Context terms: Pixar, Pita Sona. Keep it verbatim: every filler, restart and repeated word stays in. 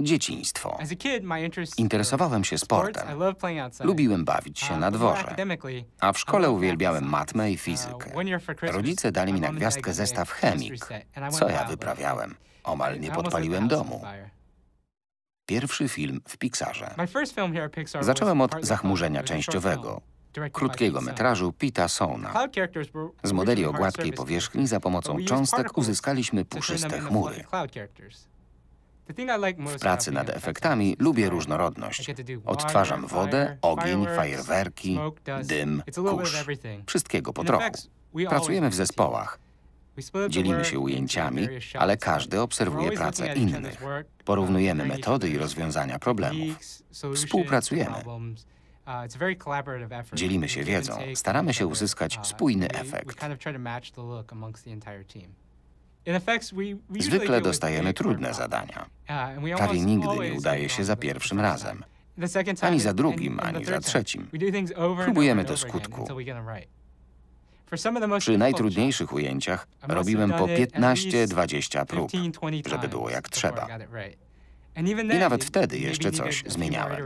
Dzieciństwo. Interesowałem się sportem. Lubiłem bawić się na dworze. A w szkole uwielbiałem matmę i fizykę. Rodzice dali mi na gwiazdkę zestaw chemik, co ja wyprawiałem. Omal nie podpaliłem domu. Pierwszy film w Pixarze. Zacząłem od Zachmurzenia częściowego, krótkiego metrażu Pita Sona. Z modeli o gładkiej powierzchni za pomocą cząstek uzyskaliśmy puszyste chmury. W pracy nad efektami lubię różnorodność. Odtwarzam wodę, ogień, fajerwerki, dym, kurz. Wszystkiego po trochu. Pracujemy w zespołach. Dzielimy się ujęciami, ale każdy obserwuje pracę innych. Porównujemy metody i rozwiązania problemów. Współpracujemy. Dzielimy się wiedzą. Staramy się uzyskać spójny efekt. Zwykle dostajemy trudne zadania. Prawie nigdy nie udaje się za pierwszym razem. Ani za drugim, ani za trzecim. Próbujemy do skutku. Przy najtrudniejszych ujęciach robiłem po piętnaście dwadzieścia prób, żeby było jak trzeba. I nawet wtedy jeszcze coś zmieniałem.